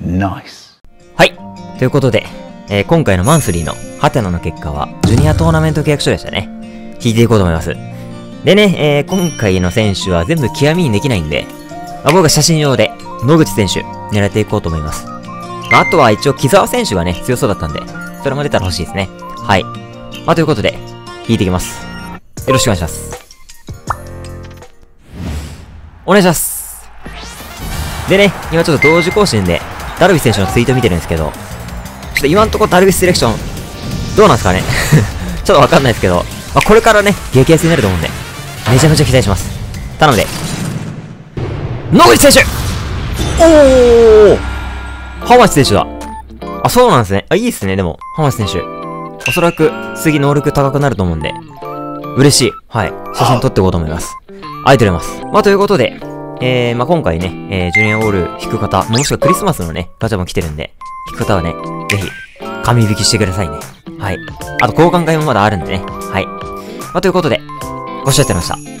ナイス。はい。ということで、今回のマンスリーのハテナの結果は、ジュニアトーナメント契約書でしたね。引いていこうと思います。でね、今回の選手は全部極みにできないんで、僕は写真上で野口選手狙っていこうと思います。あとは一応木澤選手がね、強そうだったんで、それも出たら欲しいですね。はい。ということで、引いていきます。よろしくお願いします。お願いします。でね、今ちょっと同時更新で、ダルビッシュ選手のツイート見てるんですけど、ちょっと今んとこダルビッシュセレクション、どうなんですかねちょっとわかんないですけど、これからね、激安になると思うんで、めちゃめちゃ期待します。なので、野口選手おー浜地選手だ。そうなんですね。いいですね、でも。浜地選手。おそらく、次能力高くなると思うんで、嬉しい。はい。写真撮っていこうと思います。ありがとうございます。ということで、今回ね、ジュニアオール引く方、もしくはクリスマスのね、ガチャも来てるんで、引く方はね、ぜひ、紙引きしてくださいね。はい。あと、交換会もまだあるんでね。はい。ということで、ご視聴ありがとうございました。